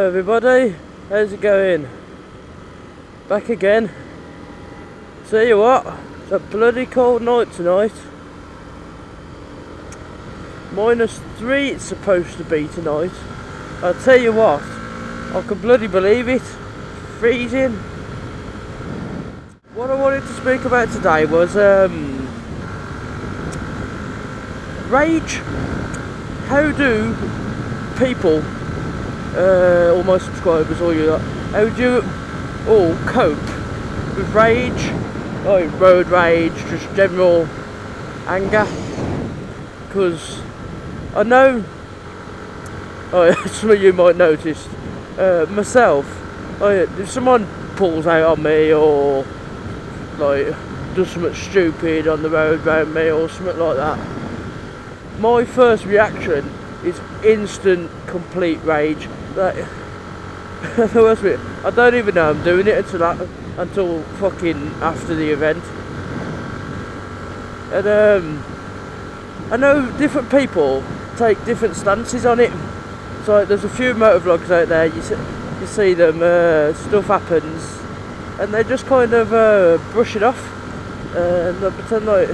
Hello everybody, how's it going? Back again. Tell you what, it's a bloody cold night tonight. -3 it's supposed to be tonight. I'll tell you what, I can bloody believe it. Freezing. What I wanted to speak about today was rage. How do people, all my subscribers, all you lot, how do you all cope with rage, like road rage, just general anger? Because I know, some of you might notice, myself, if someone pulls out on me or like does something stupid on the road around me or something like that, my first reaction is instant complete rage. Like, the worst bit, I don't even know I'm doing it until fucking after the event. And I know different people take different stances on it. So like, there's a few motovlogs out there. You see them, stuff happens, and they just kind of brush it off and they pretend like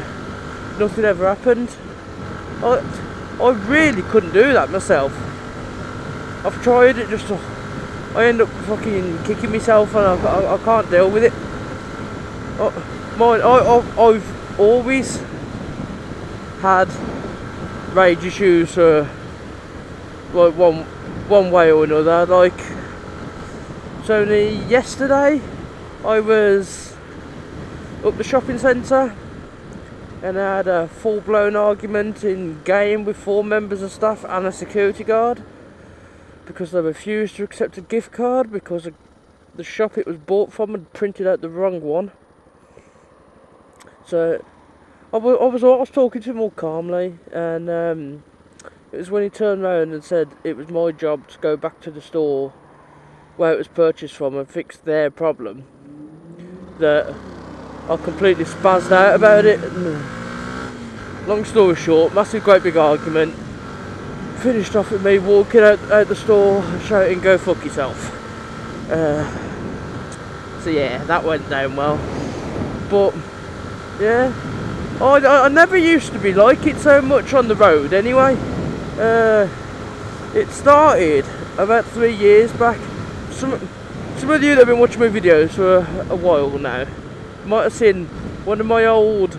nothing ever happened. I really couldn't do that myself. I've tried it, just I end up fucking kicking myself, and I can't deal with it. I've always had rage issues, like one way or another. Like, it's only yesterday I was up the shopping centre and I had a full-blown argument in game with 4 members of staff and a security guard, because they refused to accept a gift card because the shop it was bought from had printed out the wrong one. So I was talking to him all calmly, and it was when he turned around and said it was my job to go back to the store where it was purchased from and fix their problem, that I completely spazzed out about it. And long story short, massive great big argument, finished off with me walking out the store shouting, "Go fuck yourself." So yeah, that went down well. But yeah, I never used to be like it so much on the road anyway. It started about 3 years back. Some of you that have been watching my videos for a while now might have seen one of my old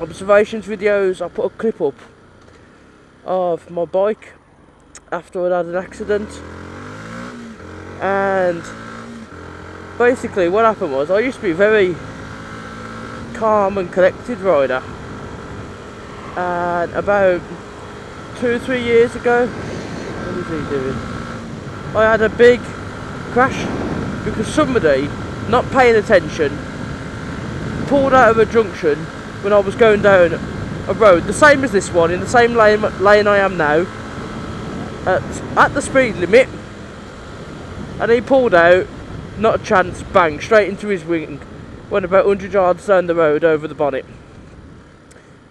observations videos. I put a clip up of my bike after I'd had an accident, and basically what happened was, I used to be a very calm and collected rider, and about 2 or 3 years ago, what was he doing? I had a big crash because somebody, not paying attention, pulled out of a junction when I was going down a road the same as this one, in the same lane I am now, at the speed limit, and he pulled out, not a chance, bang, straight into his wing, went about 100 yards down the road over the bonnet,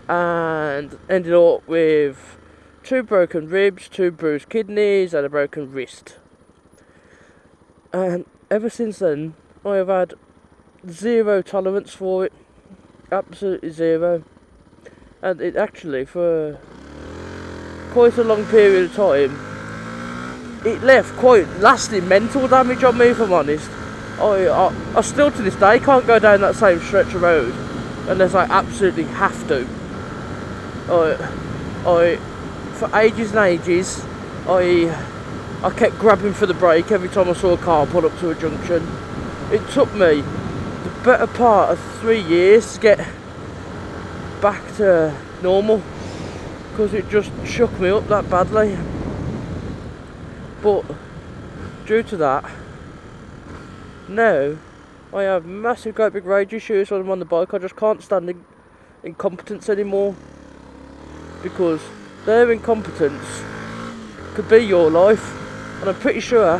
and ended up with 2 broken ribs, 2 bruised kidneys and a broken wrist. And ever since then I have had zero tolerance for it, absolutely zero. And it actually, for quite a long period of time, it left quite lasting mental damage on me, if I'm honest. I still to this day can't go down that same stretch of road unless I absolutely have to. For ages and ages, I kept grabbing for the brake every time I saw a car pull up to a junction. It took me the better part of 3 years to get back to normal, because it just shook me up that badly. But due to that, now I have massive great big rage issues when I'm on the bike. I just can't stand incompetence anymore, because their incompetence could be your life, and I'm pretty sure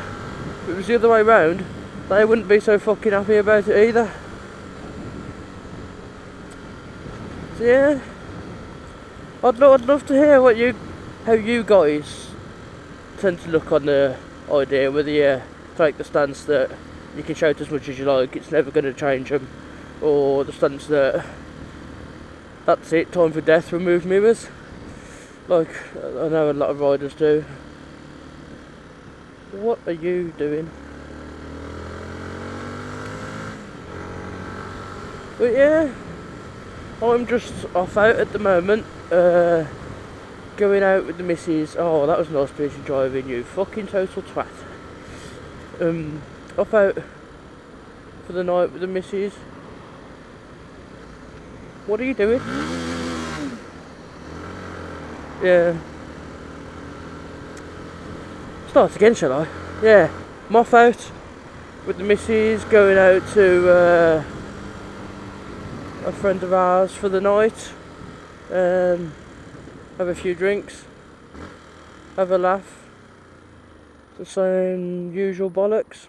if it was the other way round, they wouldn't be so fucking happy about it either. So yeah, I'd love to hear how you guys tend to look on idea whether you take the stance that you can shout as much as you like, it's never going to change them, or the stance that that's it, time for death, remove mirrors, like I know a lot of riders do. What are you doing? But yeah, I'm just off out at the moment, going out with the missus. Oh, that was nice piece of driving, you fucking total twat. Off out for the night with the missus. What are you doing? Yeah. Start again, shall I? Yeah, I'm off out with the missus, going out to a friend of ours for the night, have a few drinks, have a laugh, the same usual bollocks.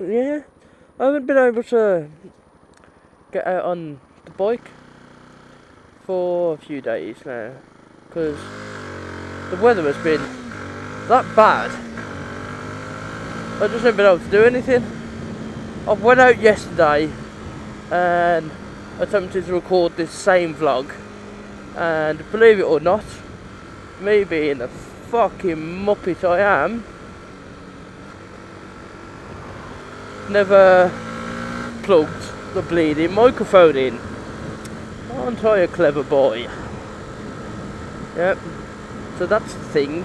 Yeah, I haven't been able to get out on the bike for a few days now because the weather has been that bad. I just haven't been able to do anything. I went out yesterday and attempted to record this same vlog, and believe it or not, me being the fucking muppet I am, never plugged the bleeding microphone in. Aren't I a clever boy? Yep, so that's the thing.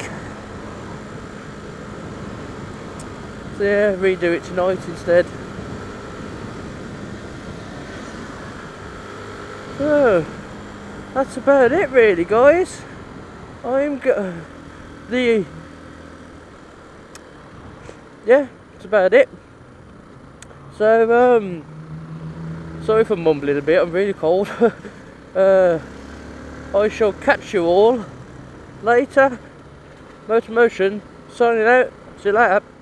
So yeah, redo it tonight instead. So that's about it really, guys. Yeah, that's about it. So sorry for mumbling a bit, I'm really cold. I shall catch you all later. Motor Motion signing out. See you later.